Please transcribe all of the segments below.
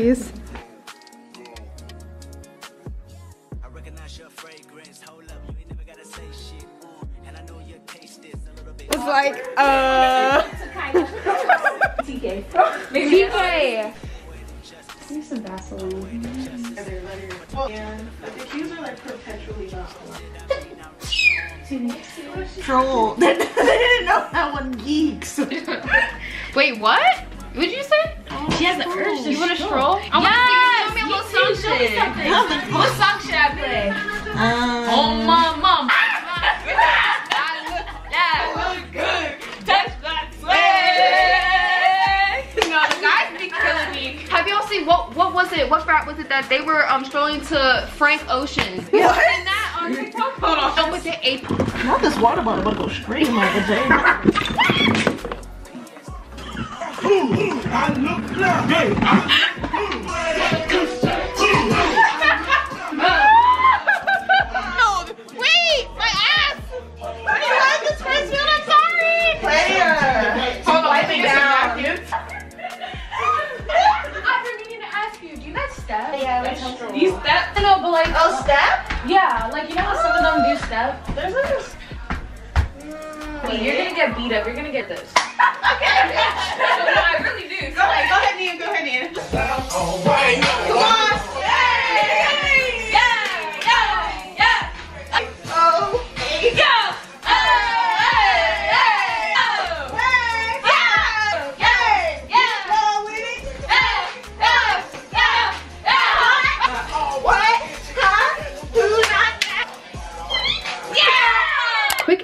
please. It's like, TK. TK. Use some Vaseline. Yeah, but the cues are like perpetually not. Troll. They didn't know that one geeks. Wait, what? What'd you say? She has an urge. You want to stroll? Yes! Show me what song shit. What song should I play? Oh, my mom. That looks good. Touch that sway. No, guys be killing me. Have y'all seen what was it? What rap was it that they were strolling to Frank Ocean's? What? Not on TikTok. Hold on. That was it. Not this water bottle, but go scream like a day. I look good. No, wait, my ass. You have this face field, I'm sorry. Player. Hold on, wiping down. I've been meaning to ask you, do you guys step? Yeah, like you step? No, but like. Oh, step? Yeah, like you know how some of them do step? There's like this. Wait, you're gonna get beat up. You're gonna get this. Okay. No, I really do. So go ahead, Nia. Go ahead, Nia. All right. Come on. Yay! Yeah! Yeah! Yeah! Oh! Go!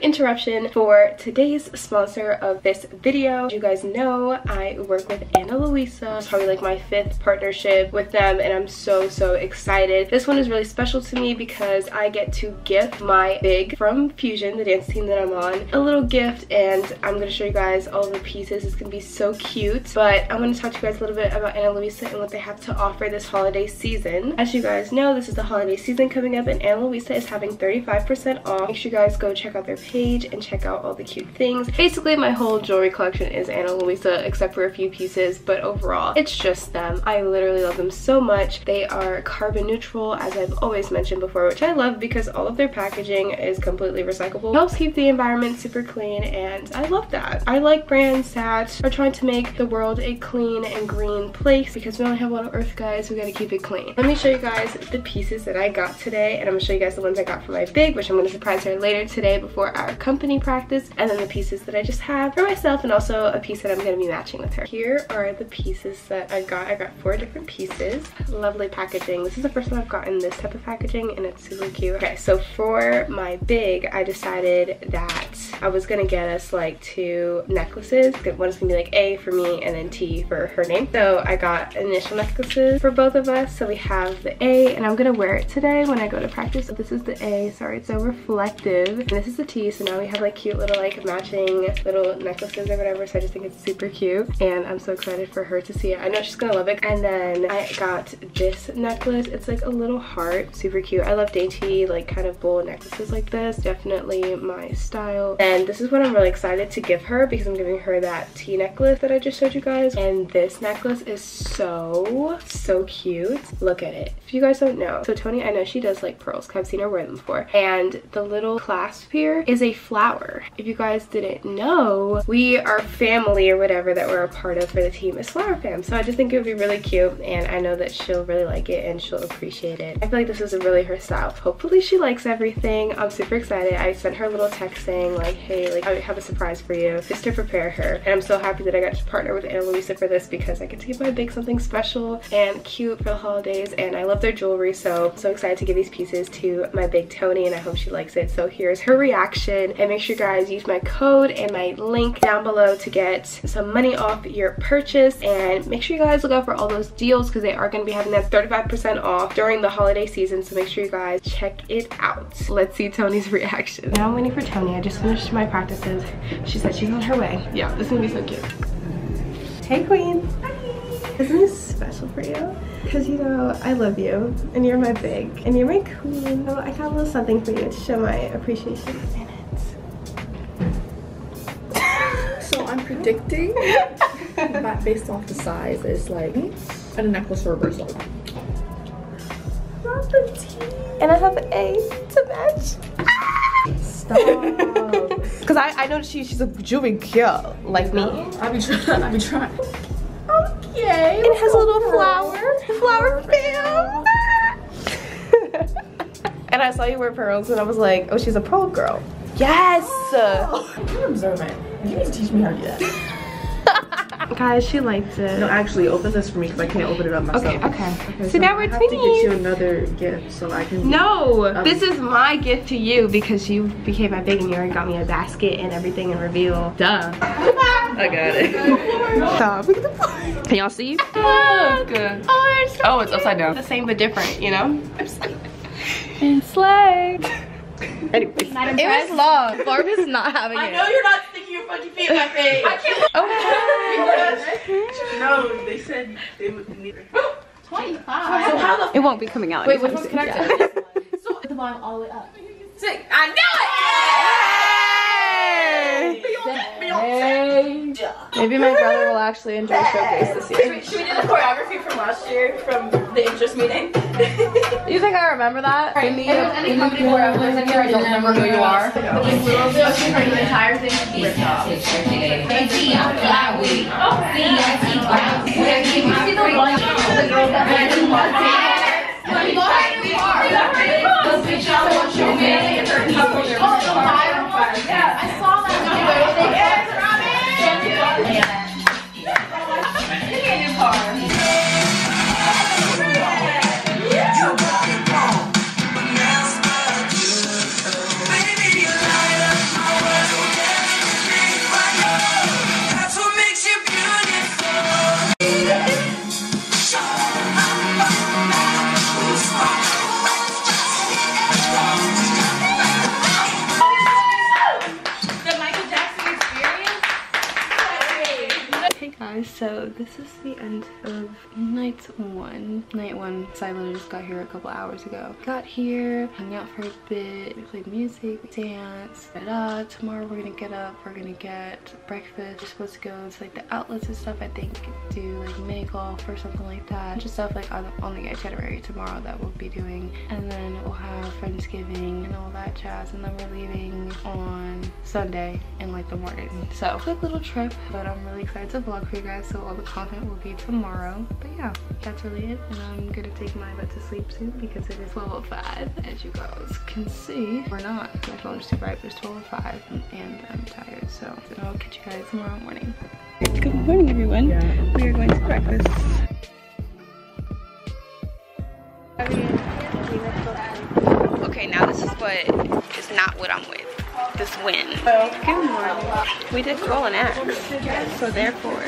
Interruption for today's sponsor of this video. As you guys know, I work with Ana Luisa. It's probably like my 5th partnership with them, and I'm so excited. This one is really special to me because I get to gift my big from Fusion, the dance team that I'm on, a little gift, and I'm gonna show you guys all the pieces. It's gonna be so cute, but I'm gonna talk to you guys a little bit about Ana Luisa and what they have to offer this holiday season. As you guys know, this is the holiday season coming up, and Ana Luisa is having 35% off. Make sure you guys go check out their page and check out all the cute things. Basically, my whole jewelry collection is Ana Luisa, except for a few pieces, but overall, it's just them. I literally love them so much. They are carbon neutral, as I've always mentioned before, which I love because all of their packaging is completely recyclable. It helps keep the environment super clean, and I love that. I like brands that are trying to make the world a clean and green place because we only have one on Earth, guys. We gotta keep it clean. Let me show you guys the pieces that I got today, and I'm gonna show you guys the ones I got for my big, which I'm gonna surprise her later today before our company practice, and then the pieces that I just have for myself, and also a piece that I'm gonna be matching with her. Here are the pieces that I got. I got 4 different pieces. Lovely packaging. This is the first time I've gotten this type of packaging, and it's super cute. Okay, so for my big, I decided that I was gonna get us like 2 necklaces. One's gonna be like A for me and then T for her name. So I got initial necklaces for both of us. So we have the A, and I'm gonna wear it today when I go to practice. So this is the A, sorry, it's so reflective. And this is the T, so now we have like cute little like matching little necklaces or whatever, so I just think it's super cute, and I'm so excited for her to see it. I know she's gonna love it. And then I got this necklace. It's like a little heart, super cute. I love dainty like kind of bowl necklaces like this, definitely my style. And this is what I'm really excited to give her because I'm giving her that tea necklace that I just showed you guys, and this necklace is so cute. Look at it. If you guys don't know, so Tony, I know she does like pearls because I've seen her wear them before, and the little clasp here is a flower. If you guys didn't know, we are family or whatever that we're a part of for the team is Flower Fam, so I just think it would be really cute, and I know that she'll really like it and she'll appreciate it. I feel like this is really her style. Hopefully she likes everything. I'm super excited. I sent her a little text saying like, hey, like I have a surprise for you just to prepare her, and I'm so happy that I got to partner with Ana Luisa for this because I get to give my big something special and cute for the holidays, and I love their jewelry, so excited to give these pieces to my big Tony, and I hope she likes it. So here's her reaction. And make sure you guys use my code and my link down below to get some money off your purchase, and make sure you guys look out for all those deals because they are going to be having that 35% off during the holiday season, so make sure you guys check it out. Let's see Tony's reaction. Now I'm waiting for Tony. I just finished my practices. She said she's on her way. Yeah, this is going to be so cute. Hey queen. Hi. Isn't this special for you? Because you know I love you, and you're my big, and you're my queen. So I got a little something for you to show my appreciation. I'm predicting, based off the size, it's like and a necklace for a bracelet. Not the tea. And I have a to match. Stop. Because I noticed she's a juvie girl like me. I be trying. Okay. It has a little flower fam. And I saw you wear pearls and I was like, oh, she's a pearl girl. Yes. Oh, you're observant. You need to teach me how to do that. Guys, she liked it. No, actually, open this for me because I can't open it up myself. Okay. So now we're twinning. I have to get you another gift so I can. No, this is my gift to you because you became my big and you already got me a basket and everything and reveal. Duh. I got it. Stop. Look at the floor. Can y'all see? Oh, good. Oh, it's so cute. It's upside down. The same but different, you know? And slay. Anyways. It was love. Barb is not having it. I know you're not sticking your fucking feet in my face. I can't. Okay. No, they said they would need it. 25. So how the? It won't be coming out. Wait, which one's connected? So it's the bottom all the way up. Six. I knew it. Yay. Maybe my brother will actually enjoy showcase this year. Should we do the choreography from last year from the interest meeting? You think I remember that? Right. Any company choreographers in here, I don't remember who you are. The entire thing is I saw So this is the end of night one. So I literally just got here a couple hours ago. Got here, hung out for a bit, we played music, dance, da-da. Tomorrow we're gonna get up, we're gonna get breakfast. We're supposed to go to like the outlets and stuff, I think, do like mini golf or something like that. Just stuff like on the itinerary tomorrow that we'll be doing. And then we'll have Friendsgiving and all that jazz. And then we're leaving on Sunday in like the morning. So quick little trip, but I'm really excited to vlog for you guys. So all the content will be tomorrow. But yeah, that's really it. And I'm gonna take my butt to sleep soon because it is 12:05. As you guys can see, we're not. My phone's too bright, but it's 12:05 and I'm tired. So I'll catch you guys tomorrow morning. Good morning, everyone. Yeah. We are going to breakfast. Okay, now this is what is not what I'm with. This win. Good morning. We did roll an axe, so therefore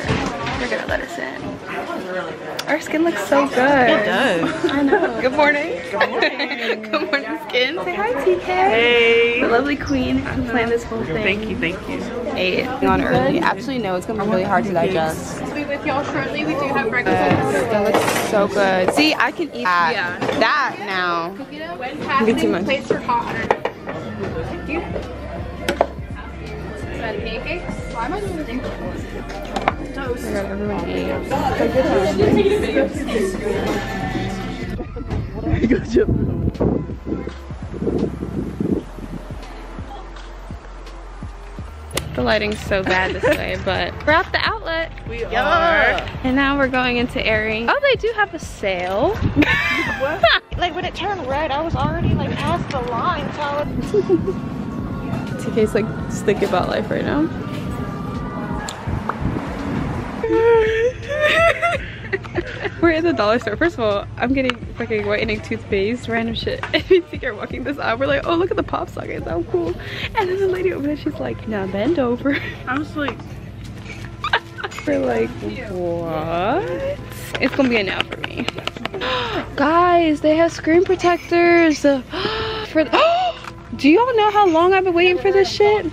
they're gonna let us in. Our skin looks so good. It does. I know. Good morning. Good morning. Good morning, skin. Say hi, TK. Hey. The lovely queen who planned this whole thing. Thank you. Thank you. Ate on early. Absolutely no. It's gonna be really hard to digest. We'll be with y'all shortly. We do have breakfast. That looks so good. See, I can eat that now. When passing, place your hot underneath. Thank you. Why am I doing this? Toast. I got everyone eating. I got you. The lighting's so bad this way, but we're at the outlet. We are. And now we're going into Aerie. Oh, they do have a sale. What? Like when it turned red, I was already like past the line, so I was... TK's like just thinking about life right now. We're in the dollar store. First of all, I'm getting fucking whitening toothpaste, random shit. If you think you're walking this out, we're like, oh, look at the pop socket, how cool. And then the lady over there, she's like, now bend over. I was like, we're like, what? It's gonna be a no for me. Guys, they have screen protectors for the. Do y'all know how long I've been waiting for this shit?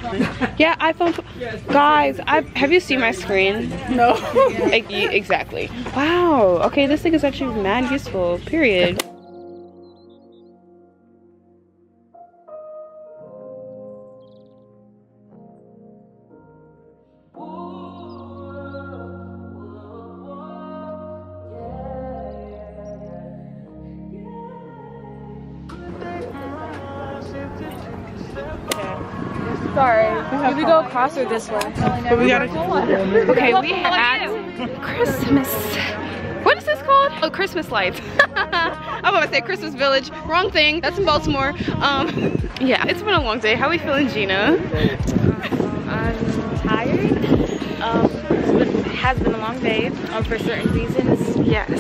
Yeah, iPhone. Guys, have you seen my screen? No. Exactly. Wow. Okay, this thing is actually mad useful, period. Sorry. We go across or this way? But we gotta. Okay, we at Christmas. What is this called? Oh, Christmas lights. I'm about to say Christmas Village. Wrong thing. That's in Baltimore. Yeah, it's been a long day. How are we feeling, Gina? I'm tired. Has been a long day for certain reasons, yes,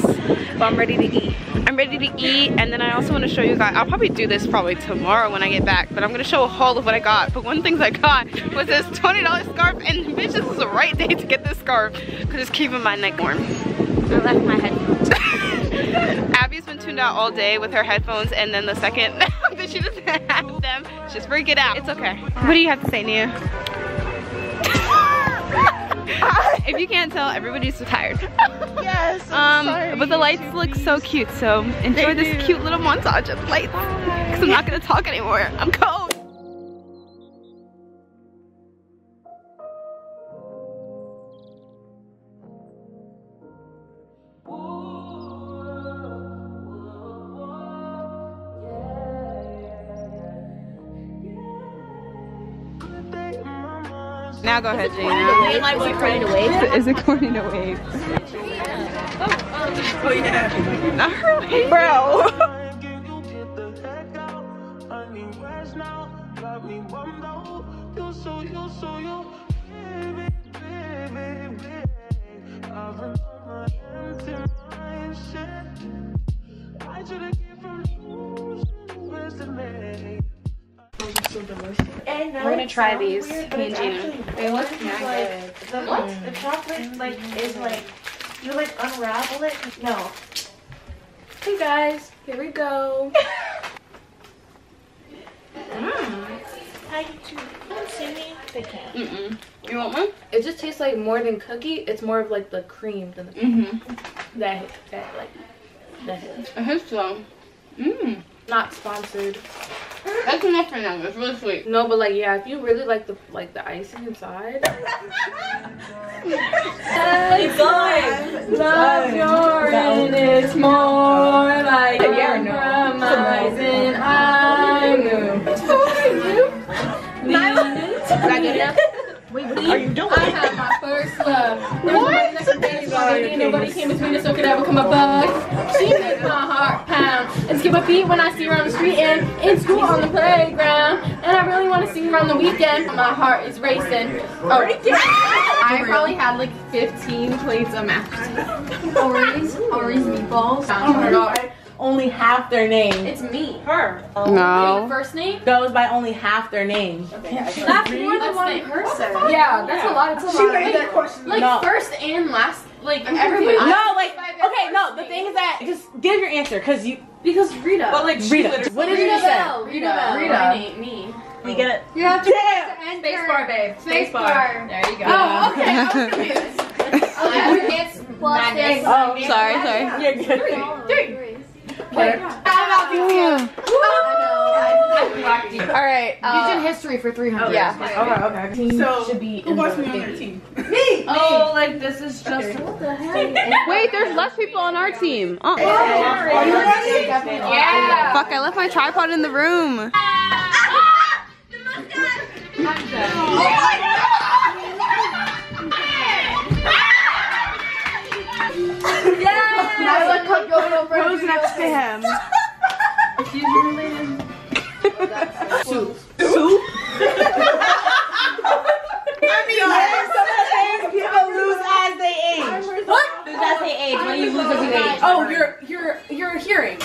but I'm ready to eat. I'm ready to eat, and then I also want to show you guys, I'll probably do this probably tomorrow when I get back, but I'm going to show a haul of what I got. But one of the things I got was this $20 scarf, and bitch, this is the right day to get this scarf because it's keeping my neck warm. I left my headphones. Abby's been tuned out all day with her headphones, and then the second that she doesn't have them, she's freaking out. It's okay. What do you have to say, Nia? If you can't tell, everybody's so tired. Yes, I'm sorry. But the lights look so cute, so enjoy this cute little montage of lights. Because I'm not going to talk anymore. I'm cold. Now go ahead, Gina. Is it corny to wave? Oh yeah. Not her wave. Bro. We're gonna try these, me and Gina. They look good. What? The chocolate like is like you like unravel it. No. Hey guys, here we go. Hi YouTube. Don't see me. They can't. You want one? It just tastes like more than cookie. It's more of like the cream than the cookie. That hit. It hits though. Not sponsored. That's enough for now. It's really sweet. No, but like, yeah, if you really like the icing inside. It's like love your and it's more like compromising. I knew. Are you doing? I have my first love. What? Nobody came between us, so could ever come above. She makes my heart pound and skip a beat when I see her on the street and in school on the playground. And I really want to see her on the weekend. My heart is racing. I probably had like 15 plates of mashed potatoes. Orange meatballs. Oh my god. Only half their name. It's me. Her. Oh. No. The first name goes by only half their name. Okay. That's more than one person. Yeah, that's a lot. It's a lot. She made that question. Like first and last. Like everybody. No, like okay, no. The thing is that just give your answer because Rita. But like Rita. What did you say? Rita. Me. We get it. You have to. Yeah. Spacebar, babe. Spacebar. There you go. Oh, okay. I was confused. It's plus this. Oh, sorry. You're good. Three. Alright, you did history for 300. Yeah. Okay. So, who wants me on your team? Me! Oh, like this is just. What the heck? Wait, there's less people on our team. Oh, are you ready? Yeah. Fuck, I left my tripod in the room. I'm done. Who's next to him? Excuse me. Soup? People lose as they age. What? Does that say age? What do you lose as you age? Oh, you're hearing.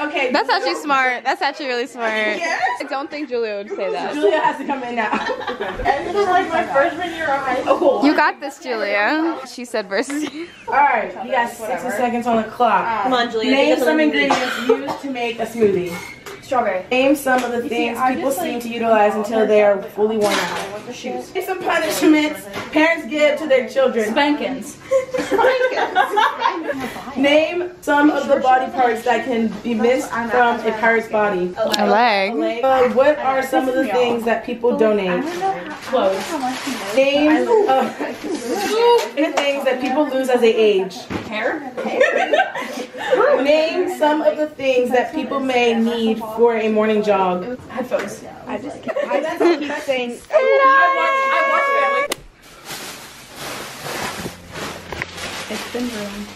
Okay. That's actually smart. That's actually really smart. Yes. I don't think Julia would say that. Julia has to come in now. This is like my freshman year of high school. You got this, Julia. She said versus you. Alright, you got 60 seconds on the clock. Come on, Julia. Name some ingredients used to make a smoothie. Strawberry. Name some of the things people seem to utilize until they are fully worn out. Shoes. It's some punishments parents give to their children. Spankings. Name some of the body parts that can be missed from a pirate's body. A leg. What are some of the things that people donate? Clothes. Names of the things that people lose as they age. Hair. Name some of the things that people may need for a morning jog. Headphones. I just can't. That's what I'm saying. I watched it. It's been ruined.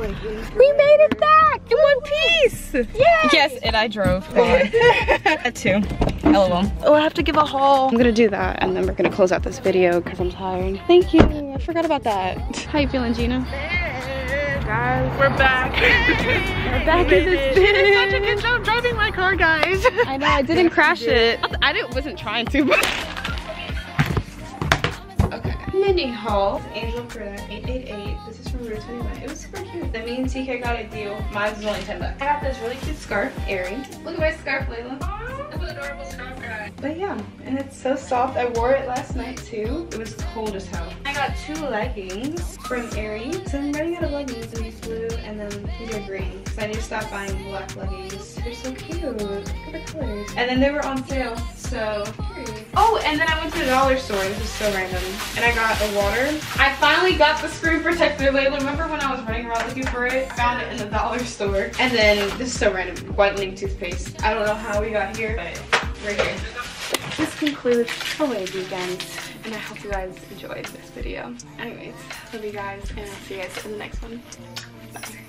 We made it back in one piece! Yay! Yes, and I drove. That too. LOL. Oh, I have to give a haul. I'm gonna do that, and then we're gonna close out this video because I'm tired. Thank you. I forgot about that. How you feeling, Gina? Hey, guys, we're back. We're back in this bitch. You did such a good job driving my car, guys. I know. I didn't crash it. I wasn't trying to, but. Mini haul. Angel for that 888. This is from Route 21. It was super cute. Then me and TK got a deal. Mine was only 10 bucks. I got this really cute scarf, Aerie. Look at my scarf, Layla. Aww, what an adorable scarf, guys. But yeah, and it's so soft. I wore it last night too. It was cold as hell. I got two leggings from Aerie. So I'm running out of leggings, and these blue, and then these are green. Because I need to stop buying black leggings. They're so cute. Look at the colors. And then they were on sale, so curious. Oh, and then I went to the dollar store. This is so random. And I got the water. I finally got the screw protector. Remember when I was running around looking for it? I found it in the dollar store. And then, this is so random, whitening toothpaste. I don't know how we got here, but we're here. This concludes away weekend, and I hope you guys enjoyed this video. Anyways, love you guys, and I'll see you guys in the next one. Bye.